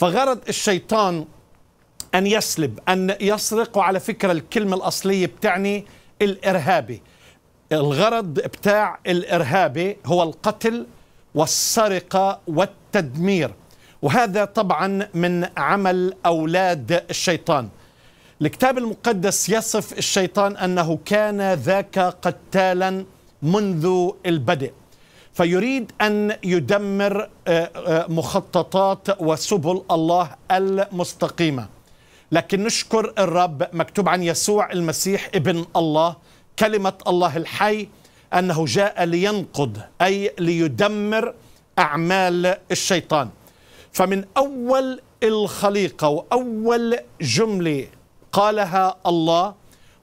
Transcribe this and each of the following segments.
فغرض الشيطان أن يسلب، أن يسرق. وعلى فكرة الكلمة الأصلية بتعني الإرهابي. الغرض بتاع الإرهابي هو القتل والسرقة والتدمير، وهذا طبعا من عمل أولاد الشيطان. الكتاب المقدس يصف الشيطان أنه كان ذاك قتالا منذ البدء، فيريد أن يدمر مخططات وسبل الله المستقيمة. لكن نشكر الرب، مكتوب عن يسوع المسيح ابن الله كلمة الله الحي أنه جاء لينقض، أي ليدمر أعمال الشيطان. فمن أول الخليقة وأول جملة قالها الله،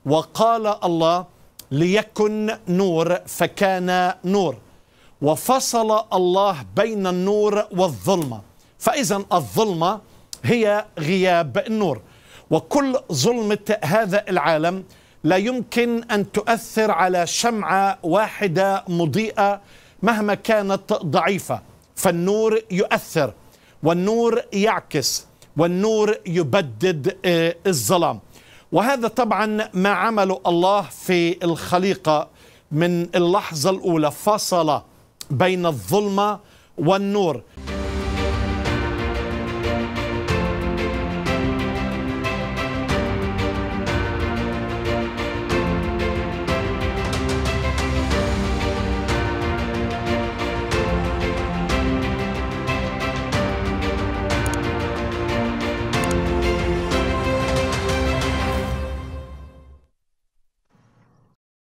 وقال الله ليكن نور فكان نور، وفصل الله بين النور والظلمة. فإذا الظلمة هي غياب النور، وكل ظلمة هذا العالم لا يمكن أن تؤثر على شمعة واحدة مضيئة مهما كانت ضعيفة. فالنور يؤثر، والنور يعكس، والنور يبدد الظلام. وهذا طبعا ما عمله الله في الخليقة من اللحظة الأولى، فصل بين الظلمة والنور.